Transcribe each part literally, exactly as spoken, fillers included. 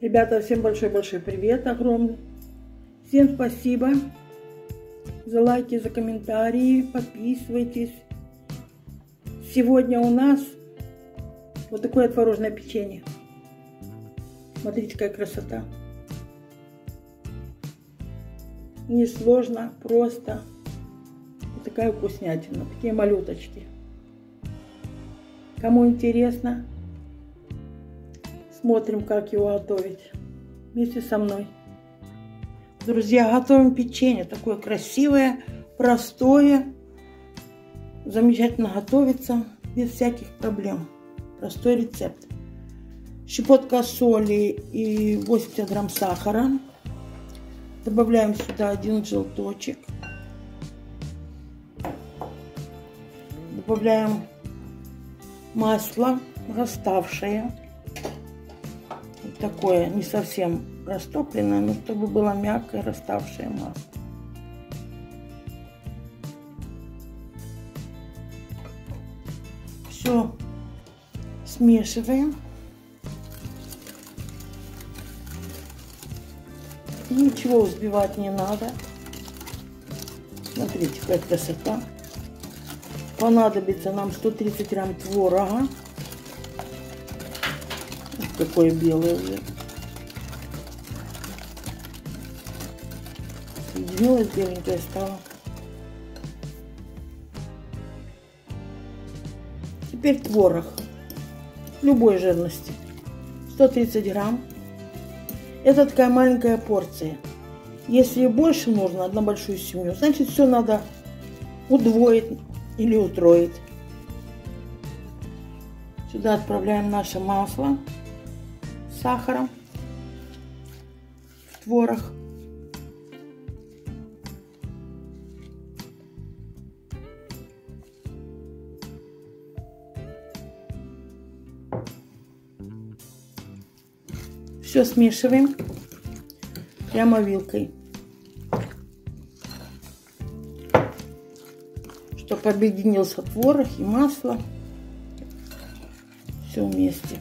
Ребята, всем большой-большой привет огромный. Всем спасибо за лайки, за комментарии. Подписывайтесь. Сегодня у нас вот такое творожное печенье. Смотрите, какая красота. Несложно, просто. Вот такая вкуснятина. Такие малюточки. Кому интересно, смотрим, как его готовить вместе со мной. Друзья, готовим печенье. Такое красивое, простое. Замечательно готовится, без всяких проблем. Простой рецепт. Щепотка соли и восемьдесят грамм сахара. Добавляем сюда один желточек. Добавляем масло растаявшее. Вот такое, не совсем растопленное, но чтобы было мягкое растаявшее масло. Все смешиваем. И ничего взбивать не надо. Смотрите, какая красота. Понадобится нам сто тридцать грамм творога. Вот такое белое уже. Соединилась, беленькая стала. Теперь творог. Любой жирности. сто тридцать грамм. Это такая маленькая порция. Если больше нужно, одну большую семью, значит, все надо удвоить или утроить. Сюда отправляем наше масло с сахаром в творог. Все смешиваем прямо вилкой, чтобы объединился творог и масло. Все вместе.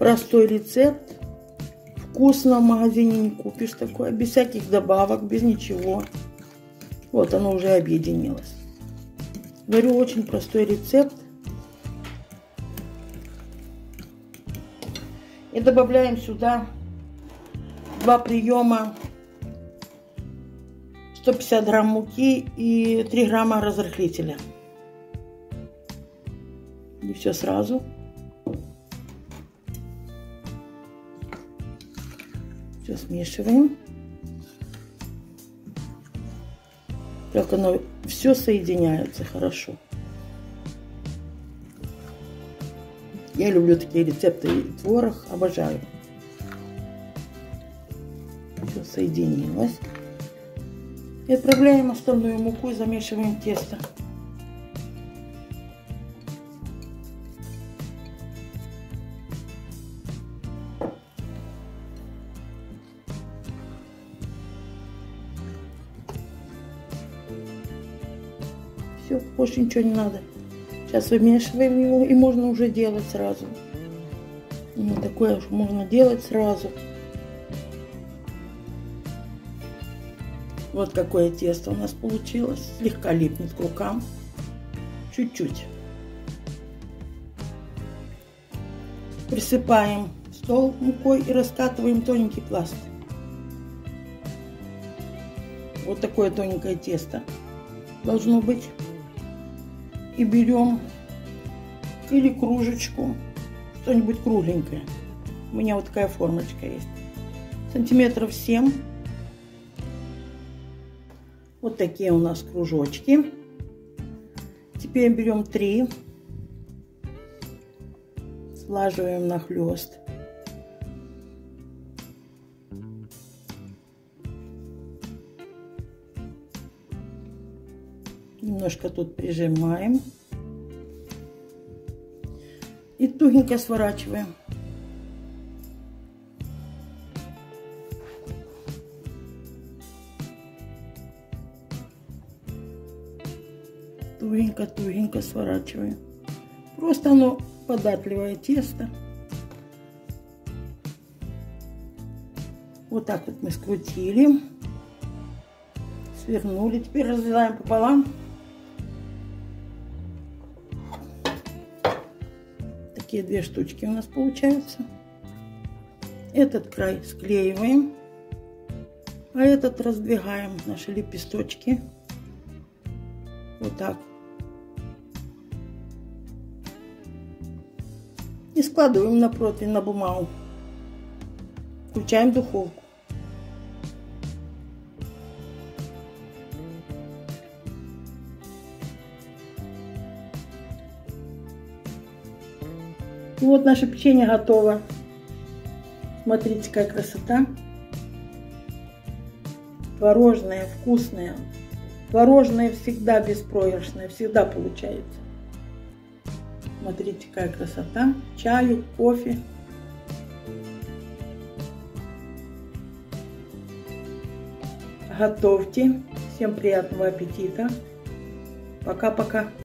Простой рецепт. Вкусно, в магазине не купишь такое. Без всяких добавок, без ничего. Вот оно уже объединилось. Говорю, очень простой рецепт. И добавляем сюда два приема сто пятьдесят грамм муки и три грамма разрыхлителя. И все сразу. Все смешиваем. Как оно все соединяется хорошо. Я люблю такие рецепты, и творог обожаю. Все соединилось. И отправляем остальную муку и замешиваем тесто. Все, больше ничего не надо. Сейчас вымешиваем его, и можно уже делать сразу. Вот такое уж можно делать сразу. Вот какое тесто у нас получилось. Слегка липнет к рукам. Чуть-чуть. Присыпаем стол мукой и раскатываем тоненький пласт. Вот такое тоненькое тесто должно быть. И берем или кружечку, что-нибудь кругленькое. У меня вот такая формочка есть. Сантиметров семь. Вот такие у нас кружочки. Теперь берем три. Слаживаем нахлест. Немножко тут прижимаем и тугенько сворачиваем. Тугенько-тугенько сворачиваем. Просто оно податливое тесто. Вот так вот мы скрутили, свернули. Теперь разрезаем пополам. Такие две штучки у нас получаются. Этот край склеиваем, а этот раздвигаем наши лепесточки. Вот так. И складываем на противень, на бумагу. Включаем духовку. И вот наше печенье готово. Смотрите, какая красота. Творожное, вкусное. Творожное всегда беспроигрышное, всегда получается. Смотрите, какая красота. Чаю, кофе. Готовьте. Всем приятного аппетита. Пока-пока.